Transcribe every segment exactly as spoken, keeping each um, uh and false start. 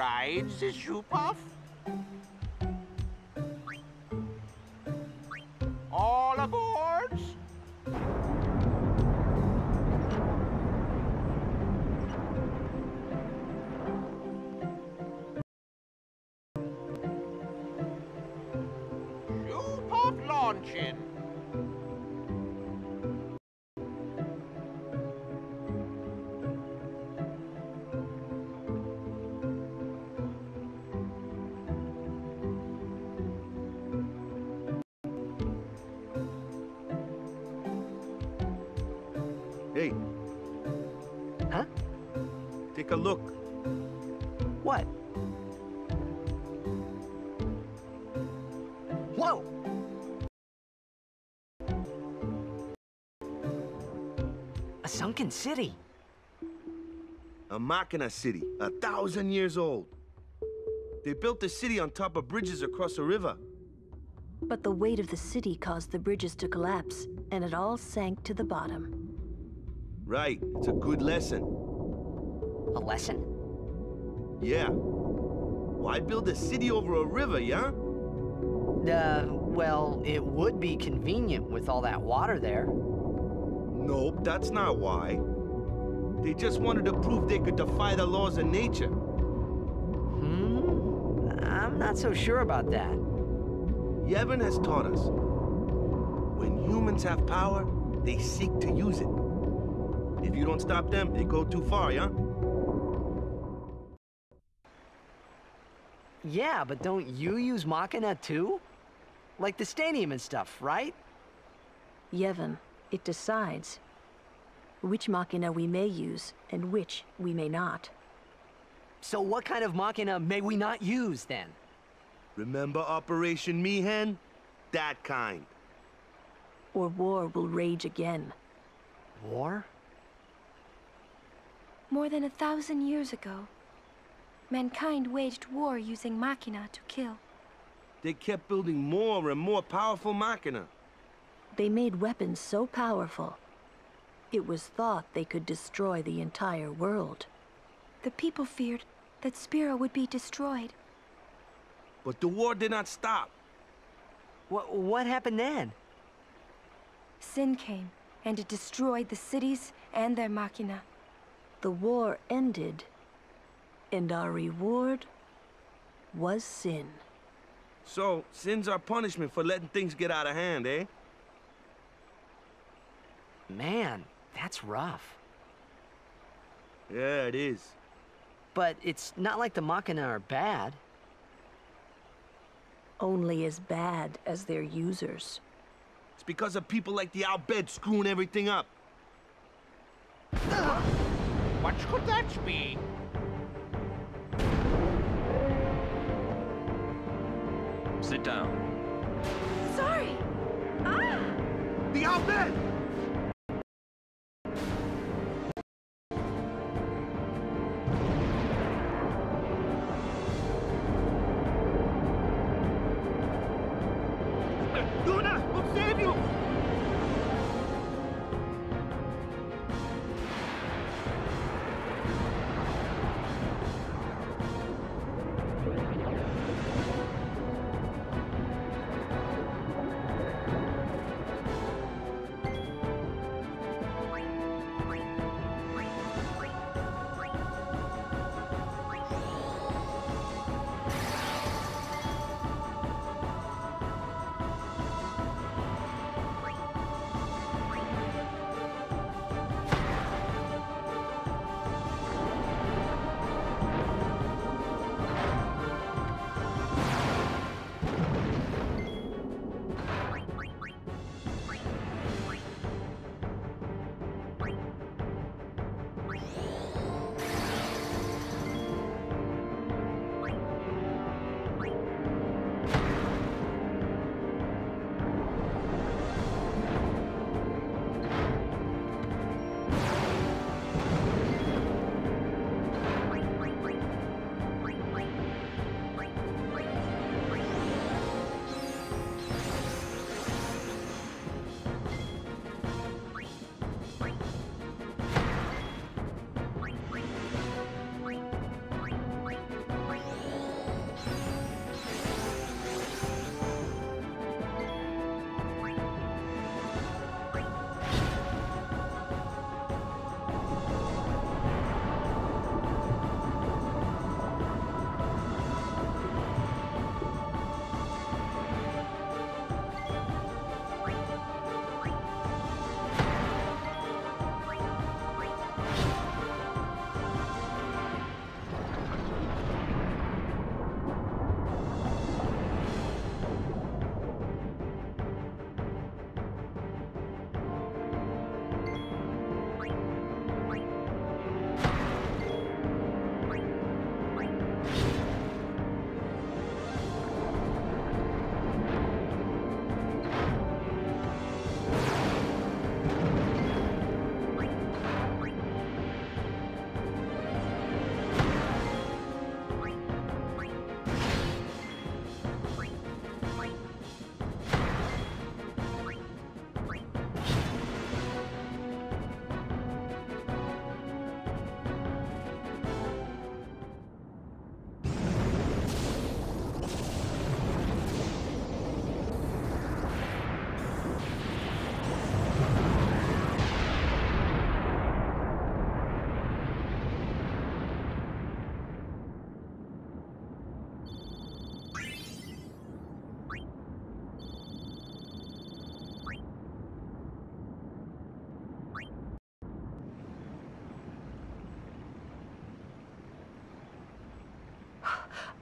rides, Shoopuff? All aboard! Shoopuff launching! Hey. Huh? Take a look. What? Whoa! A sunken city. A Machina city, a thousand years old. They built the city on top of bridges across a river. But the weight of the city caused the bridges to collapse, and it all sank to the bottom. Right. It's a good lesson. A lesson? Yeah. Why build a city over a river, yeah? Uh, well, it would be convenient with all that water there. Nope, that's not why. They just wanted to prove they could defy the laws of nature. Hmm? I'm not so sure about that. Yevon has taught us. When humans have power, they seek to use it. If you don't stop them, they go too far, yeah? Yeah, but don't you use Machina too? Like the stadium and stuff, right? Yevon, it decides which Machina we may use and which we may not. So what kind of Machina may we not use, then? Remember Operation Mihen? That kind. Or war will rage again. War? More than a thousand years ago, mankind waged war using Machina to kill. They kept building more and more powerful Machina. They made weapons so powerful, it was thought they could destroy the entire world. The people feared that Spira would be destroyed. But the war did not stop. What, what happened then? Sin came, and it destroyed the cities and their Machina. The war ended, and our reward was sin. So, sin's our punishment for letting things get out of hand, eh? Man, that's rough. Yeah, it is. But it's not like the Machina are bad. Only as bad as their users. It's because of people like the Al Bhed screwing everything up. What could that be? Sit down. Sorry! Ah! The Al Bhed! Yuna, we'll save you!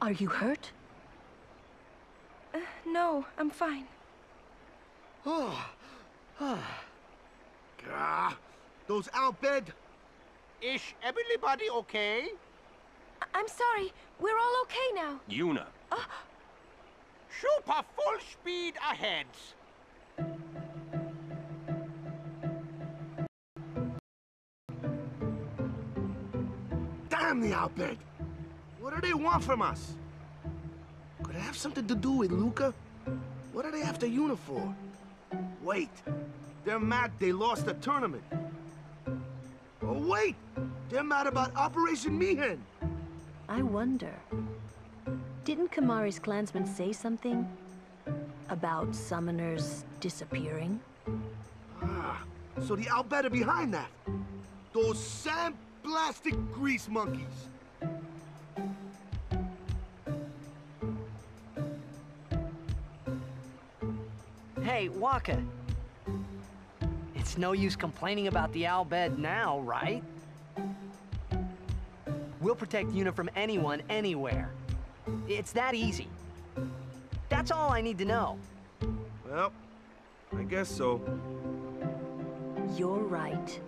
Are you hurt? Uh, no, I'm fine. Oh. Ah. Gah. Those Al Bhed. Is everybody okay? I I'm sorry. We're all okay now. Yuna. Oh. Shoopuff full speed ahead. Damn the Al Bhed. What do they want from us? Could it have something to do with Luca? What are they after Yuna for? Wait, they're mad they lost the tournament. Oh wait, they're mad about Operation Mihen. I wonder, didn't Kamari's clansmen say something about summoners disappearing? Ah, so the Al Bhed are behind that. Those sandblasted grease monkeys. Hey, Wakka. It's no use complaining about the Al Bhed now, right? We'll protect Yuna from anyone, anywhere. It's that easy. That's all I need to know. Well, I guess so. You're right.